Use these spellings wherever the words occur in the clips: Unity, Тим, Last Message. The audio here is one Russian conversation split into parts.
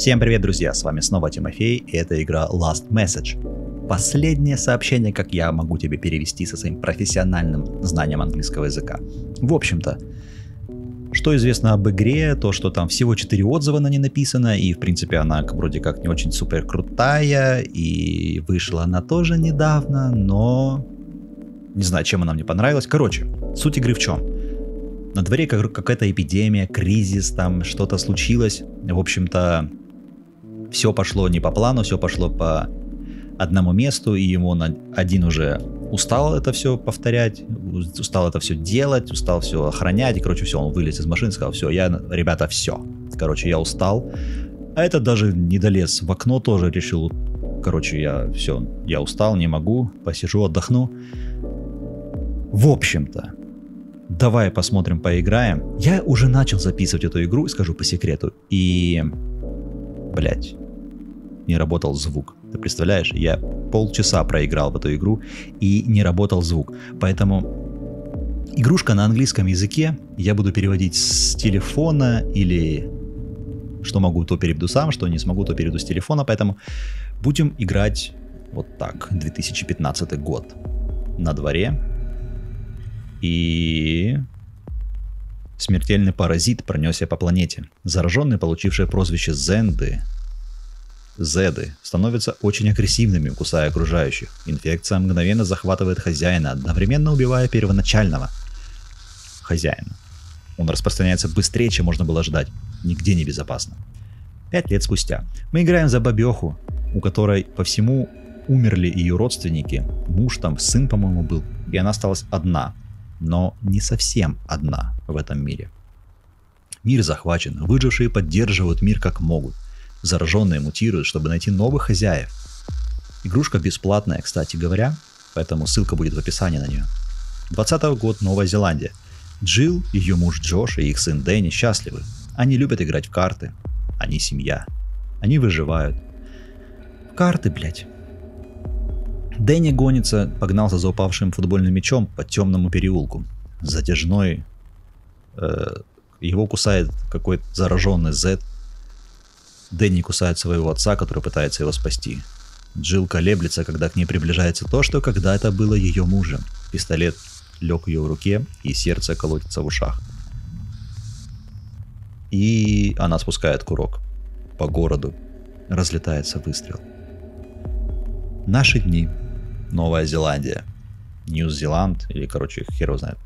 Всем привет, друзья, с вами снова Тимофей, и это игра Last Message. Последнее сообщение, как я могу тебе перевести со своим профессиональным знанием английского языка. В общем-то, что известно об игре, то, что там всего 4 отзыва на ней написано, и в принципе она вроде как не очень супер крутая, и вышла она тоже недавно, но не знаю, чем она мне понравилась. Короче, суть игры в чем? На дворе какая-то эпидемия, кризис, там что-то случилось, в общем-то... Все пошло не по плану, все пошло по одному месту, и ему один уже устал это все повторять, устал это все делать, устал все охранять, и, короче, все, он вылез из машины и сказал, все, ребята, все. Короче, я устал. А этот даже не долез в окно, тоже решил, короче, я устал, не могу, посижу, отдохну. В общем-то, давай посмотрим, поиграем. Я уже начал записывать эту игру, скажу по секрету, и... Блять, не работал звук. Ты представляешь, я полчаса проиграл в эту игру и не работал звук. Поэтому игрушка на английском языке. Я буду переводить с телефона или что могу, то переведу сам, что не смогу, то переведу с телефона. Поэтому будем играть вот так. 2015 год на дворе. И... Смертельный паразит пронесся по планете. Зараженные, получившие прозвище Зеды, становятся очень агрессивными, кусая окружающих. Инфекция мгновенно захватывает хозяина, одновременно убивая первоначального хозяина. Он распространяется быстрее, чем можно было ждать. Нигде не безопасно. 5 лет спустя. Мы играем за бабеху, у которой по всему умерли ее родственники. Муж там, сын, по-моему, был. И она осталась одна. Но не совсем одна в этом мире. Мир захвачен, выжившие поддерживают мир как могут. Зараженные мутируют, чтобы найти новых хозяев. Игрушка бесплатная, кстати говоря, поэтому ссылка будет в описании на нее. 20-й год, Новая Зеландия. Джилл, ее муж Джош и их сын Дэнни счастливы. Они любят играть в карты. Они семья. Они выживают. В карты, блять. Дэнни погнался за упавшим футбольным мячом по темному переулку. Затяжной. Его кусает какой-то зараженный Зед. Дэнни кусает своего отца, который пытается его спасти. Джилл колеблется, когда к ней приближается то, что когда-то было ее мужем. Пистолет лег ее в руке, и сердце колотится в ушах. И она спускает курок. По городу разлетается выстрел. Наши дни. Новая Зеландия. Нью-Зеланд, или, короче, хер его знает.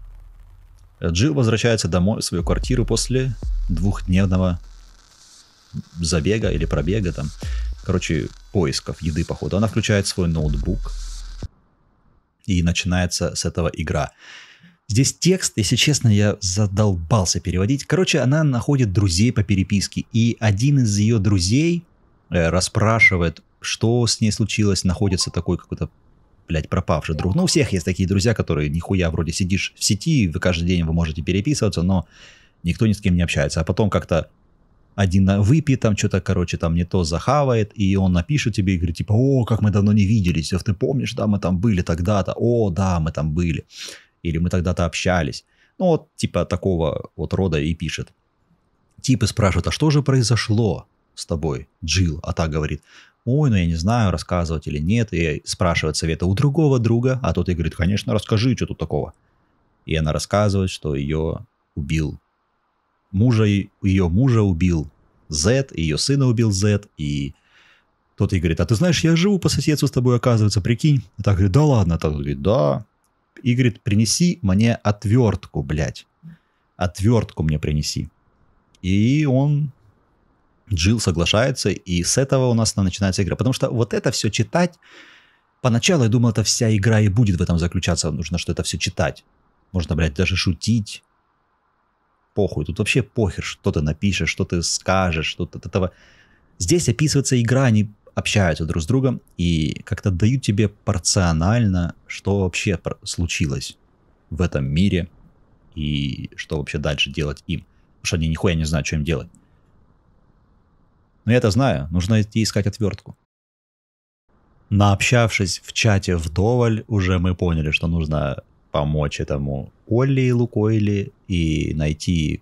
Джилл возвращается домой, в свою квартиру после двухдневного забега или пробега там. Короче, поисков еды, походу. Она включает свой ноутбук. И начинается с этого игра. Здесь текст, если честно, я задолбался переводить. Короче, она находит друзей по переписке. И один из ее друзей расспрашивает, что с ней случилось, находится такой какой-то, блядь, пропавший друг. Ну, у всех есть такие друзья, которые нихуя вроде сидишь в сети, вы каждый день вы можете переписываться, но никто ни с кем не общается. А потом как-то один выпьет там что-то, короче, там не то захавает, и он напишет тебе и говорит, типа, о, как мы давно не виделись, ты помнишь, да, мы там были тогда-то, о, да, мы там были, или мы тогда-то общались. Ну, вот, типа, такого вот рода и пишет. Типы спрашивают, а что же произошло с тобой, Джилл? А та говорит, ой, ну я не знаю, рассказывать или нет, и спрашивает совета у другого друга, а тот и говорит, конечно, расскажи, что тут такого. И она рассказывает, что ее убил ее мужа убил Зед, ее сына убил Зед, и тот ей говорит, а ты знаешь, я живу по соседству с тобой, оказывается, прикинь. И так говорит, да ладно, так говорит, да. И говорит, принеси мне отвертку, блядь, отвертку мне принеси. И он... Джилл соглашается, и с этого у нас начинается игра. Потому что вот это все читать... Поначалу я думал, это вся игра и будет в этом заключаться. Нужно что это все читать. Можно, блядь, даже шутить. Похуй. Тут вообще похер, что ты напишешь, что ты скажешь. Тут от этого... Здесь описывается игра, они общаются друг с другом и как-то дают тебе порционально, что вообще случилось в этом мире и что вообще дальше делать им. Потому что они нихуя не знают, что им делать. Но я-то знаю, нужно идти искать отвертку. Наобщавшись в чате вдоволь, уже мы поняли, что нужно помочь этому Олли и Лукойли и найти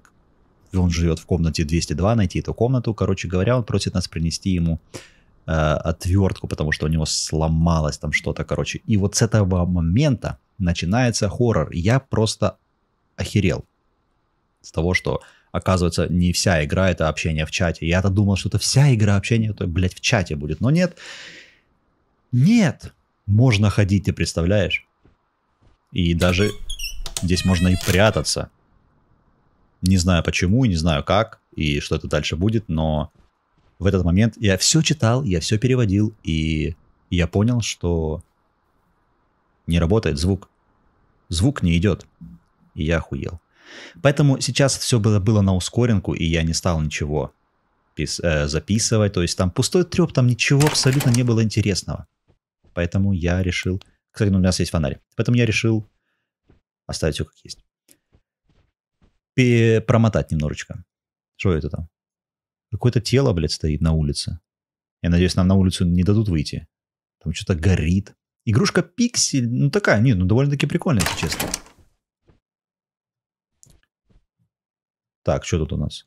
он живет в комнате 202, найти эту комнату. Короче говоря, он просит нас принести ему отвертку, потому что у него сломалось там что-то, короче. И вот с этого момента начинается хоррор. Я просто охерел с того, что, оказывается, не вся игра — это общение в чате. Я-то думал, что это вся игра общения, то, блядь, в чате будет. Но нет. Нет. Можно ходить, ты представляешь? И даже здесь можно и прятаться. Не знаю почему, не знаю как, и что это дальше будет, но в этот момент я все читал, я все переводил, и я понял, что не работает звук. Звук не идет. И я охуел. Поэтому сейчас все было на ускоренку, и я не стал ничего записывать. То есть там пустой треп, там ничего абсолютно не было интересного. Поэтому я решил... Кстати, у нас есть фонарь. Поэтому я решил оставить все как есть. Промотать немножечко. Что это там? Какое-то тело, блядь, стоит на улице. Я надеюсь, нам на улицу не дадут выйти. Там что-то горит. Игрушка Пиксель. Ну такая, нет, ну довольно-таки прикольная, если честно. Так, что тут у нас?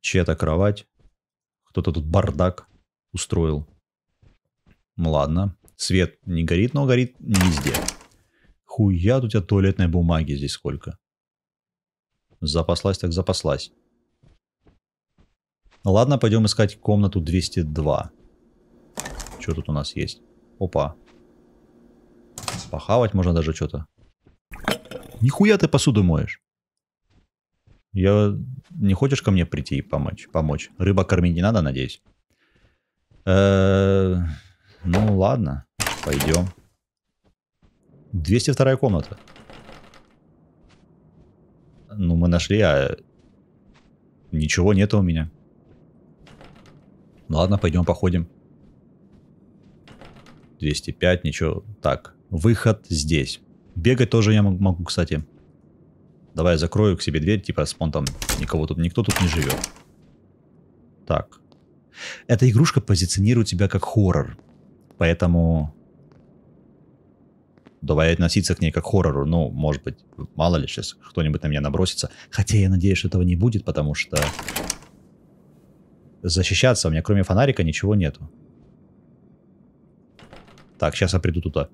Чья-то кровать. Кто-то тут бардак устроил. Ну ладно. Свет не горит, но горит не везде. Хуя у тебя туалетной бумаги здесь сколько. Запаслась так запаслась. Ладно, пойдем искать комнату 202. Что тут у нас есть? Опа. Похавать можно даже что-то. Нихуя ты посуду моешь. Я... Не хочешь ко мне прийти и помочь? Рыба кормить не надо, надеюсь? Ну ладно, пойдем. 202 комната. Ну мы нашли, а... Ничего нету у меня. Ладно, пойдем походим. 205, ничего. Так, выход здесь. Бегать тоже я могу, кстати. Давай я закрою к себе дверь, типа спонтан. Никто тут не живет. Так. Эта игрушка позиционирует тебя как хоррор. Поэтому... Давай относиться к ней как к хоррору. Ну, может быть, мало ли, сейчас кто-нибудь на меня набросится. Хотя я надеюсь, что этого не будет, потому что... Защищаться у меня, кроме фонарика, ничего нету. Так, сейчас я приду туда.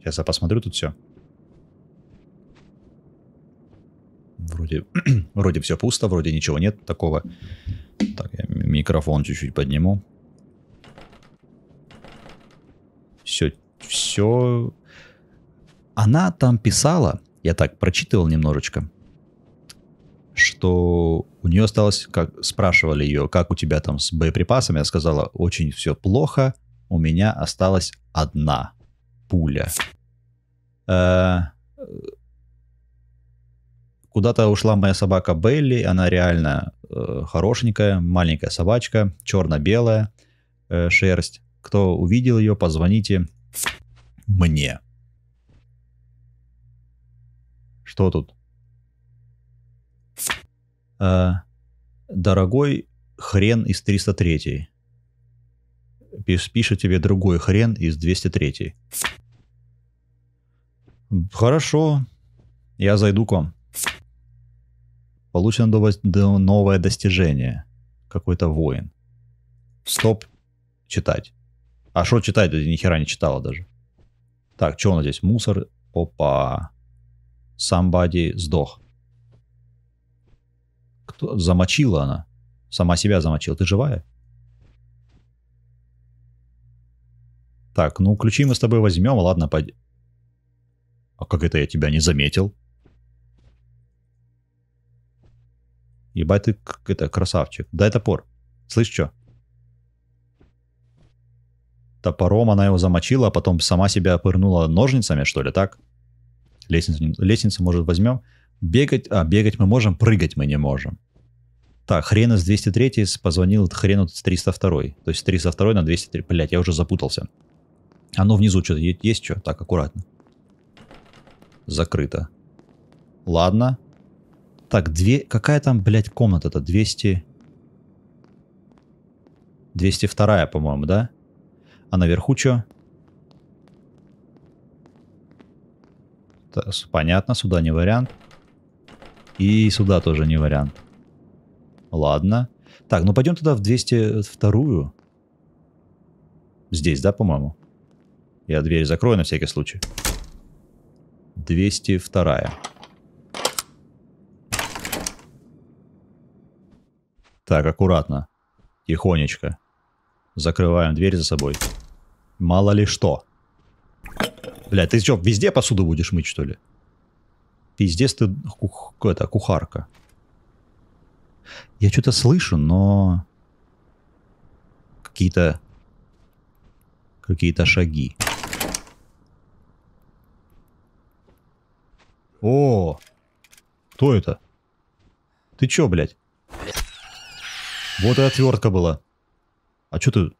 Сейчас я посмотрю тут все. Вроде все пусто, вроде ничего нет такого. Так, я микрофон чуть-чуть подниму. Все. Она там писала, я так прочитывал немножечко, что у нее осталось, как спрашивали ее, как у тебя там с боеприпасами, я сказала, очень все плохо, у меня осталась одна пуля. Куда-то ушла моя собака Белли, она реально хорошенькая, маленькая собачка, черно-белая шерсть. Кто увидел ее, позвоните мне. Что тут? Дорогой хрен из 303. Пишет тебе другой хрен из 203. Хорошо, я зайду к вам. Получено новое достижение. Какой-то воин. Стоп. Читать. А что читать? Ни хера не читала даже. Так, что у нас здесь? Мусор. Опа. Somebody сдох. Кто? Замочила она. Сама себя замочила. Ты живая? Так, ну ключи мы с тобой возьмем. Ладно, пойди. А как это я тебя не заметил? Ебать ты, это, красавчик. Дай топор. Слышь, что? Топором она его замочила, а потом сама себя пырнула ножницами, что ли, так? Лестницу, может, возьмем. Бегать мы можем, прыгать мы не можем. Так, хрен из 203 позвонил хрену с 302. То есть 302 на 203. Блять, я уже запутался. Оно внизу что-то есть, что? Так, аккуратно. Закрыто. Ладно. Так, какая там, блядь, комната-то? 202, по-моему, да? А наверху что? Понятно, сюда не вариант. И сюда тоже не вариант. Ладно. Так, ну пойдем туда в 202-ю. Здесь, да, по-моему? Я дверь закрою на всякий случай. 202-я. Так, аккуратно. Тихонечко. Закрываем дверь за собой. Мало ли что. Блядь, ты что, везде посуду будешь мыть, что ли? Пиздец ты какая-то кухарка. Я что-то слышу, но... Какие-то шаги. О! Кто это? Ты чё, блядь? Вот и отвертка была. А что ты...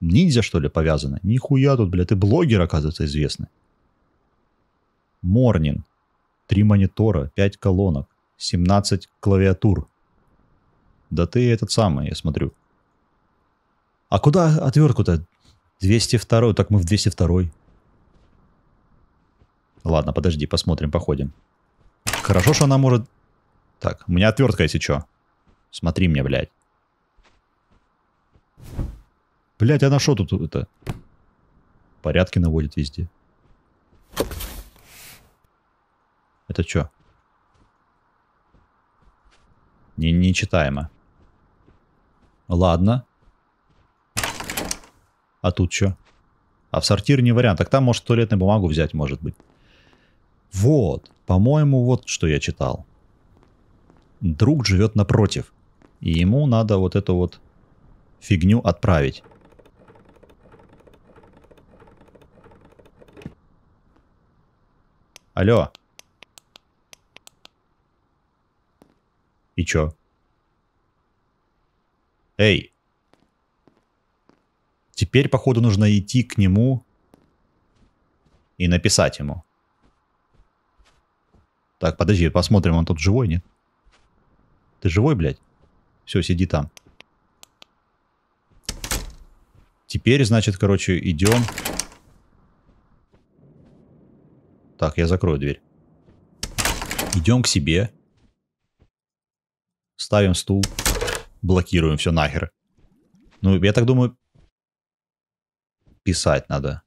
Ниндзя, что ли, повязана? Нихуя тут, блядь, ты блогер, оказывается, известный. Морнин. 3 монитора, 5 колонок, 17 клавиатур. Да ты этот самый, я смотрю. А куда отвертку-то? 202-й, так мы в 202-й. Ладно, подожди, посмотрим, походим. Хорошо, что она может... Так, у меня отвертка, если что. Смотри мне, блядь. Блядь, она что тут это? Порядки наводит везде. Это что? Нечитаемо. Ладно. А тут что? А в сортир не вариант. Так там, может, туалетную бумагу взять, может быть. Вот. По-моему, вот что я читал. Друг живет напротив. И ему надо вот эту вот фигню отправить. Алло. И чё? Эй. Теперь, походу, нужно идти к нему и написать ему. Так, подожди, посмотрим, он тут живой, нет? Ты живой, блядь? Все, сиди там. Теперь, значит, короче, идем. Так, я закрою дверь. Идем к себе. Ставим стул. Блокируем все нахер. Ну, я так думаю... Писать надо.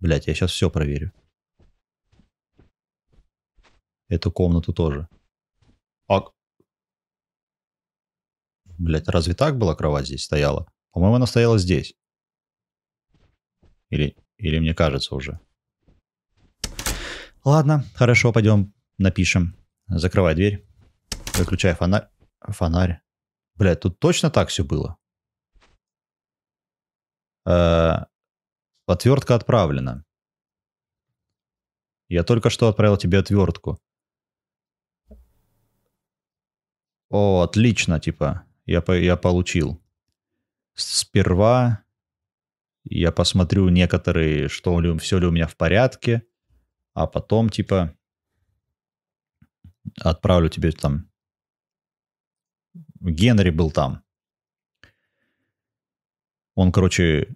Блять, я сейчас все проверю. Эту комнату тоже. А... Блять, разве так была кровать здесь стояла? По-моему, она стояла здесь. Или мне кажется уже. Ладно, хорошо, пойдем напишем. Закрывай дверь. Выключай фонарь. Фонарь. Блядь, тут точно так все было? Отвертка отправлена. Я только что отправил тебе отвертку. О, отлично, типа. Я получил. Сперва я посмотрю некоторые, все ли у меня в порядке. А потом, типа, отправлю тебе там... Генри был там. Он, короче,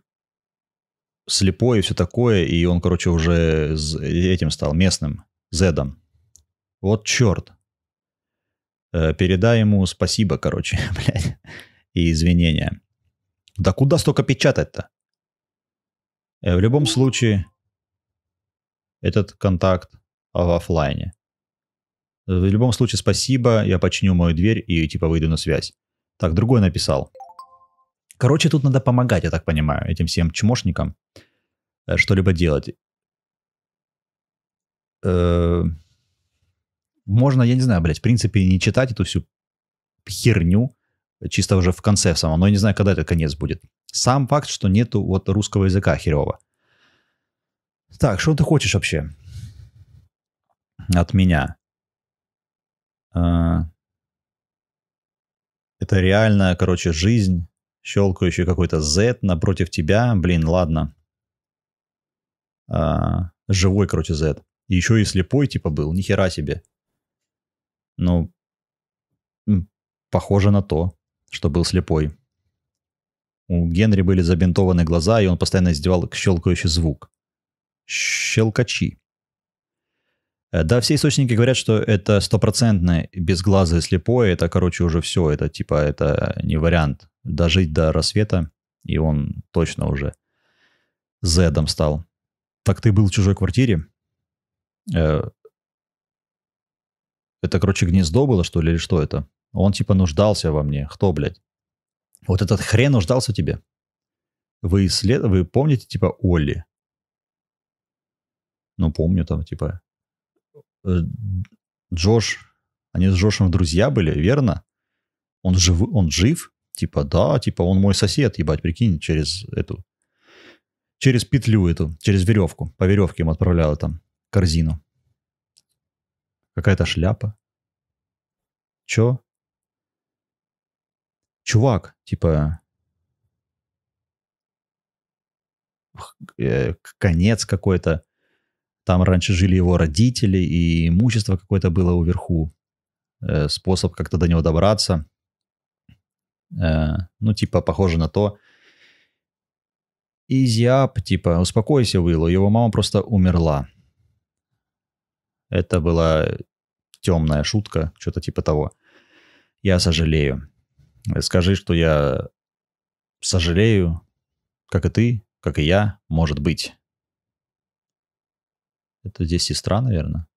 слепой и все такое. И он, короче, уже этим стал местным. Зедом. Вот черт. Передай ему спасибо, короче. Блядь. И извинения. Да куда столько печатать-то? В любом случае, этот контакт в офлайне. В любом случае, спасибо, я починю мою дверь и типа выйду на связь. Так, другой написал. Короче, тут надо помогать, я так понимаю, этим всем чмошникам что-либо делать. Можно, я не знаю, блядь, в принципе, не читать эту всю херню, чисто уже в конце самом, но я не знаю, когда этот конец будет. Сам факт, что нету вот русского языка херово. Так, что ты хочешь вообще от меня? Это реально, короче, жизнь, щелкающий какой-то Z напротив тебя. Блин, ладно. Живой, короче, Z. Еще и слепой, типа, был. Нихера себе. Ну, похоже на то, что был слепой. У Генри были забинтованы глаза, и он постоянно издевал щелкающий звук. Щелкачи. Да, все источники говорят, что это стопроцентно безглазое слепое, это, короче, уже все, это типа, это не вариант дожить до рассвета, и он точно уже зедом стал. Так ты был в чужой квартире? Это, короче, гнездо было, что ли, или что это? Он типа нуждался во мне. Кто, блядь? Вот этот хрен нуждался в тебе? Вы помните, типа, Олли? Ну, помню там, типа... Джош... Они с Джошем друзья были, верно? Он жив? Типа, да, типа, он мой сосед, ебать, прикинь, через эту... Через петлю эту, через веревку. По веревке им отправляла там корзину. Какая-то шляпа. Чё? Чувак, типа... Конец какой-то. Там раньше жили его родители, и имущество какое-то было уверху. Способ как-то до него добраться. Ну, типа, похоже на то. Изиап, типа, успокойся, Уиллу. Его мама просто умерла. Это была темная шутка, что-то типа того. Я сожалею. Скажи, что я сожалею, как и ты, как и я, может быть. Это здесь сестра, наверное.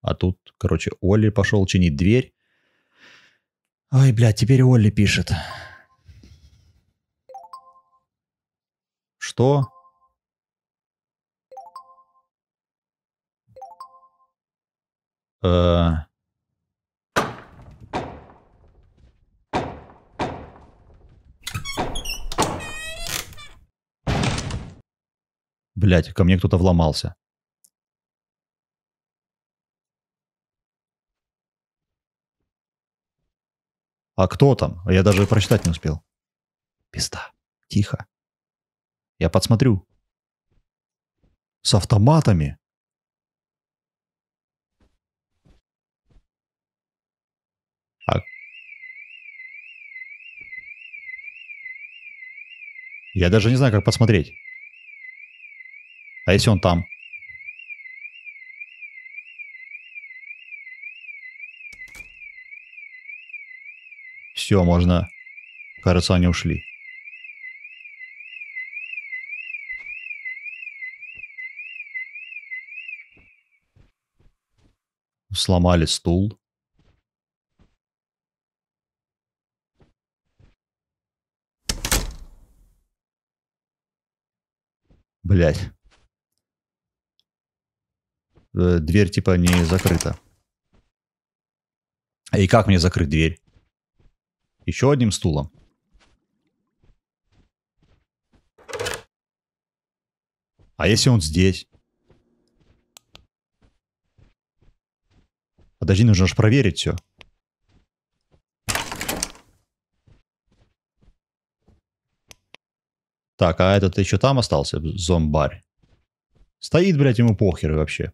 А тут, короче, Олли пошел чинить дверь. Ой, блядь, теперь Олли пишет. Что? Блять, ко мне кто-то вломался. А кто там? Я даже прочитать не успел. Пизда. Тихо. Я подсмотрю. С автоматами. Я даже не знаю, как посмотреть. А если он там? Все, можно... Кажется, они ушли. Сломали стул. Блять. Дверь типа не закрыта. И как мне закрыть дверь? Еще одним стулом. А если он здесь? Подожди, нужно же проверить все. Так, а этот еще там остался, зомбарь. Стоит, блядь, ему похер вообще.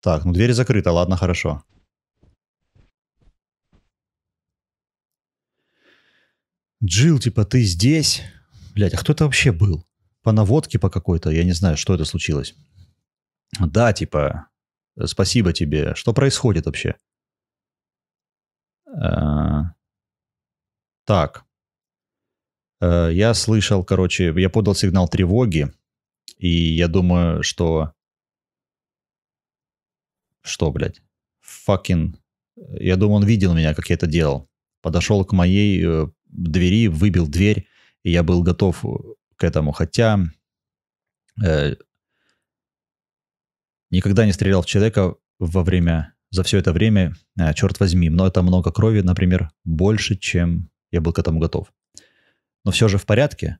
Так, ну дверь закрыта, ладно, хорошо. Джилл, типа, ты здесь? Блядь, а кто это вообще был? По наводке по какой-то, я не знаю, что это случилось. Да, типа, спасибо тебе. Что происходит вообще? Так. Я слышал, короче, я подал сигнал тревоги, и я думаю, что... Что, блядь? Я думаю, он видел меня, как я это делал. Подошел к моей двери, выбил дверь, и я был готов к этому. Хотя... Никогда не стрелял в человека за все это время, черт возьми, но это много крови, например, больше, чем я был к этому готов. Но все же в порядке.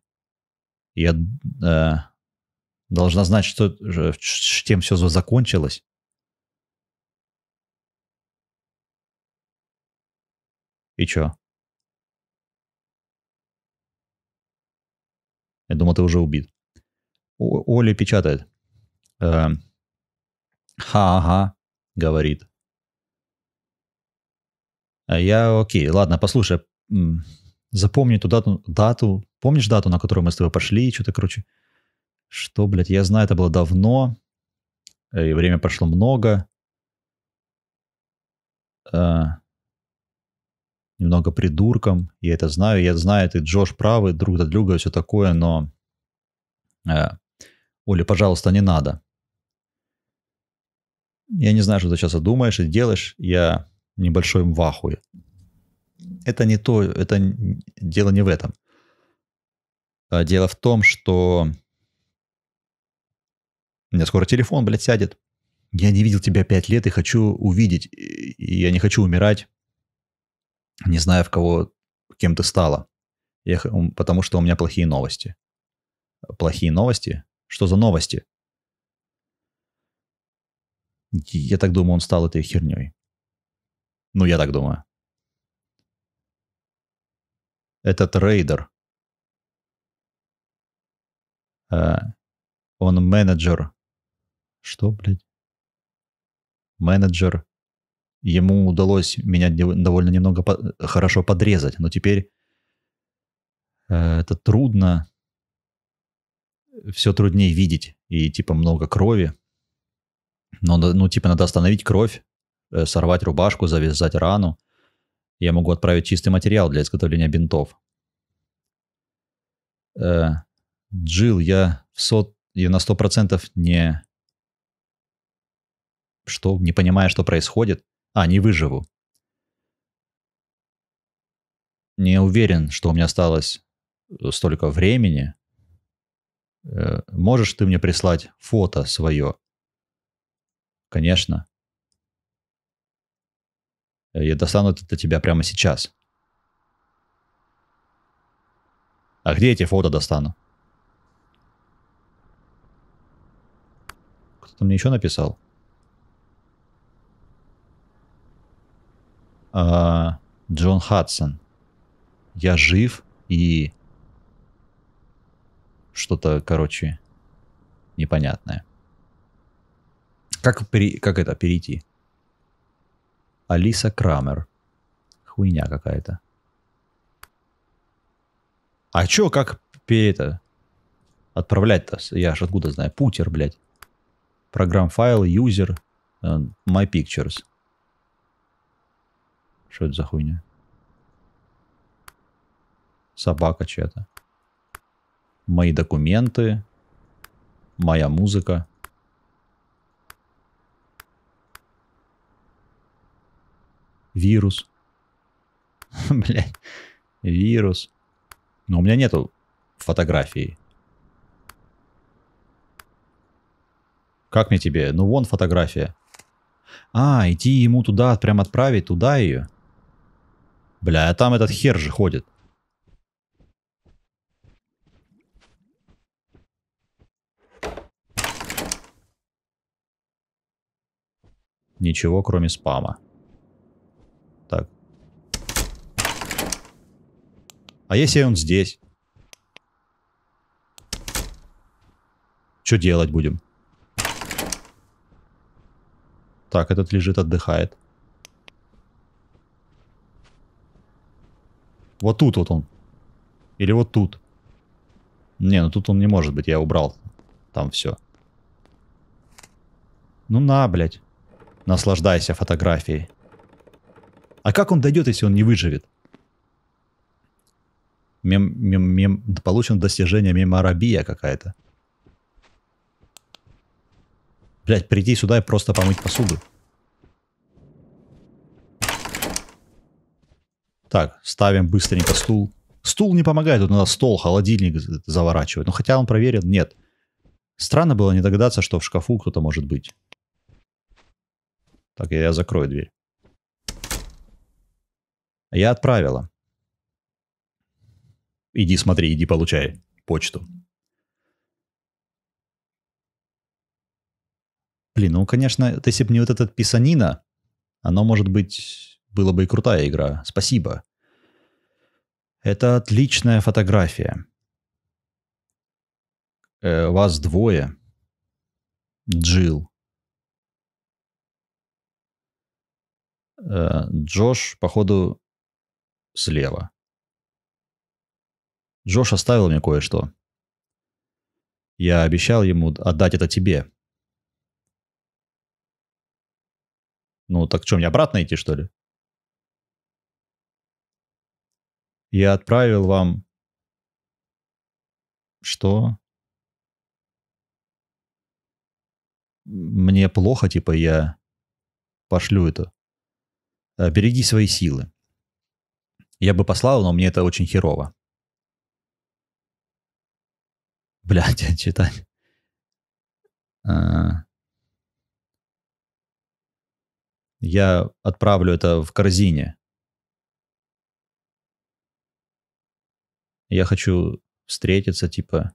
Я должна знать, что чем все закончилось. И чё? Я думал, ты уже убит. Оля печатает. Ха-ха, говорит. Я окей, ладно, послушай. Запомни эту дату. Помнишь дату, на которую мы с тобой пошли? Что-то, короче... Что, блядь, я знаю, это было давно. И время прошло много. Немного придурком. Я это знаю. Я знаю, ты, Джош, правый, друг до друга и все такое, но... Оля, пожалуйста, не надо. Я не знаю, что ты сейчас думаешь и делаешь. Я небольшой в ахуе. Это не то, это дело не в этом. Дело в том, что... У меня скоро телефон, блядь, сядет. Я не видел тебя 5 лет и хочу увидеть. И я не хочу умирать, не зная, кем ты стала. Потому что у меня плохие новости. Плохие новости? Что за новости? Я так думаю, он стал этой херней. Ну, я так думаю. Этот рейдер. Он менеджер. Что, блядь? Менеджер. Ему удалось меня довольно немного хорошо подрезать, но теперь это трудно. Все труднее видеть. И типа много крови. Но, ну, типа надо остановить кровь, сорвать рубашку, завязать рану. Я могу отправить чистый материал для изготовления бинтов. Джилл, я на 100% не... Что? Не понимая, что происходит? Не выживу. Не уверен, что у меня осталось столько времени. Можешь ты мне прислать фото свое? Конечно. Я достану это для тебя прямо сейчас. А где эти фото достану? Кто-то мне еще написал? Джон Хадсон. Я жив и... Что-то, короче, непонятное. Как это перейти? Алиса Крамер. Хуйня какая-то. А чё, как отправлять-то? Я ж откуда знаю. Путер, блядь. Программ файл, юзер, my pictures. Что это за хуйня? Собака чья-то. Мои документы. Моя музыка. Вирус. Блять. Вирус. Но у меня нету фотографии. Как мне тебе? Ну вон фотография. Идти ему туда, прям отправить туда ее. Бля, а там этот хер же ходит. Ничего, кроме спама. Так. А если он здесь? Что делать будем? Так, этот лежит, отдыхает. Вот тут вот он. Или вот тут. Не, ну тут он не может быть, я убрал. Там все. Ну на, блядь. Наслаждайся фотографией. А как он дойдет, если он не выживет? Получено достижение меморабия какая-то. Блять, прийти сюда и просто помыть посуду. Так, ставим быстренько стул. Стул не помогает, тут надо стол, холодильник заворачивать. Ну хотя он проверен, нет. Странно было не догадаться, что в шкафу кто-то может быть. Так, я закрою дверь. Я отправила. Иди смотри, иди получай почту. Блин, ну конечно, если бы не вот этот писанина, оно, может быть, было бы и крутая игра. Спасибо. Это отличная фотография. Вас двое. Джилл. Джош, походу, слева. Джош оставил мне кое-что. Я обещал ему отдать это тебе. Ну, так что, мне обратно идти, что ли? Я отправил вам... Что? Мне плохо, типа, я пошлю это. Береги свои силы. Я бы послал, но мне это очень херово. Блядь, читать. Я отправлю это в корзине. Я хочу встретиться, типа...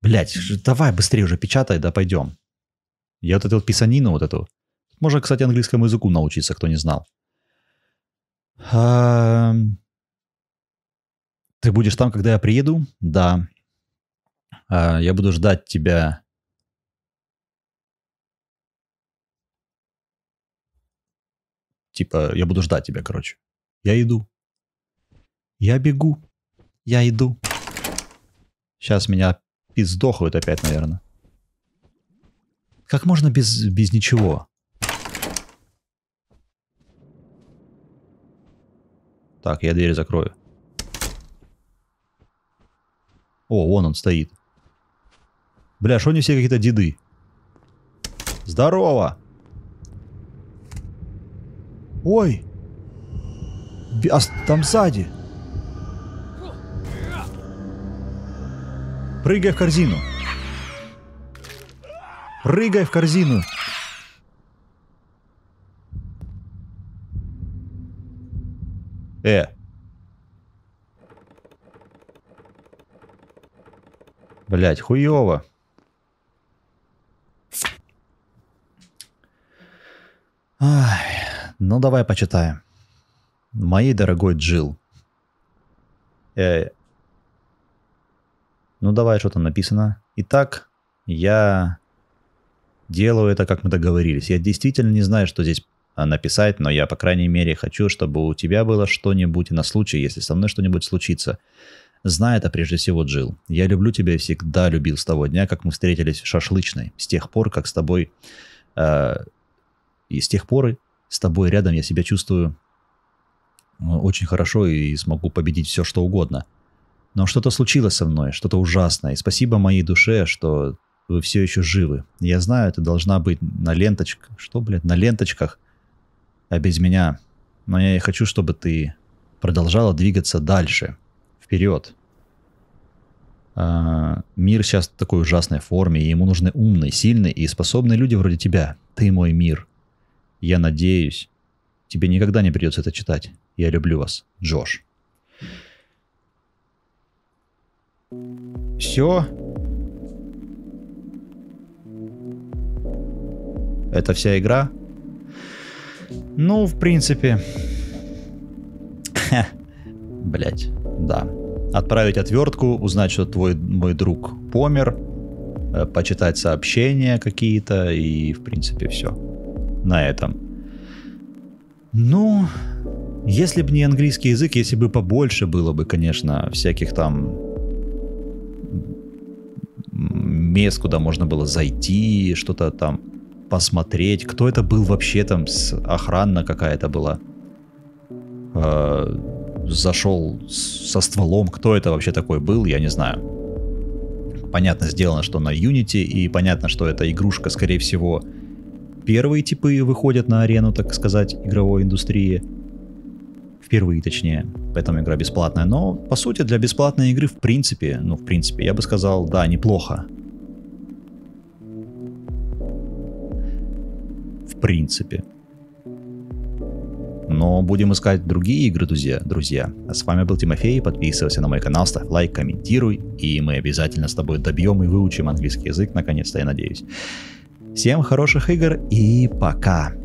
Блядь, давай быстрее уже печатай, да пойдем. Я вот эту писанину вот эту. Можно, кстати, английскому языку научиться, кто не знал. Ты будешь там, когда я приеду? Да. Я буду ждать тебя. Типа, я буду ждать тебя, короче. Я иду. Я бегу. Я иду. Сейчас меня пиздохают опять, наверное. Как можно без ничего? Так, я дверь закрою. О, вон он стоит. Бля, что они все какие-то деды? Здорово! Ой! А там сзади! Прыгай в корзину! Прыгай в корзину! Блять, хуёво. Ай, ну давай почитаем. Моей дорогой Джилл. Ну давай, что там написано. Итак, я делаю это, как мы договорились. Я действительно не знаю, что здесь написать, но я, по крайней мере, хочу, чтобы у тебя было что-нибудь на случай, если со мной что-нибудь случится. Знай это прежде всего, Джилл. Я люблю тебя и всегда любил с того дня, как мы встретились в шашлычной. С тех пор, как с тобой... и с тех пор с тобой рядом я себя чувствую очень хорошо и смогу победить все, что угодно. Но что-то случилось со мной, что-то ужасное. И спасибо моей душе, что вы все еще живы. Я знаю, это должна быть на ленточках... Что, блядь, на ленточках? А без меня. Но я и хочу, чтобы ты продолжала двигаться дальше, вперед. Мир сейчас в такой ужасной форме, и ему нужны умные, сильные и способные люди вроде тебя. Ты мой мир. Я надеюсь, тебе никогда не придется это читать. Я люблю вас, Джош. Все? Это вся игра? Ну, в принципе... Блять, да. Отправить отвертку, узнать, что твой мой друг помер, почитать сообщения какие-то и, в принципе, все. На этом. Ну, если бы не английский язык, если бы побольше было бы, конечно, всяких там мест, куда можно было зайти, что-то там посмотреть, кто это был вообще, там охрана какая-то была, зашел со стволом, кто это вообще такой был, я не знаю. Понятно сделано, что на Unity, и понятно, что эта игрушка, скорее всего, первые типы выходят на арену, так сказать, игровой индустрии, впервые точнее, поэтому игра бесплатная, но по сути для бесплатной игры в принципе, ну в принципе, я бы сказал, да, неплохо. В принципе. Но будем искать другие игры, друзья. А с вами был Тимофей. Подписывайся на мой канал, ставь лайк, комментируй. И мы обязательно с тобой добьем и выучим английский язык, наконец-то, я надеюсь. Всем хороших игр и пока!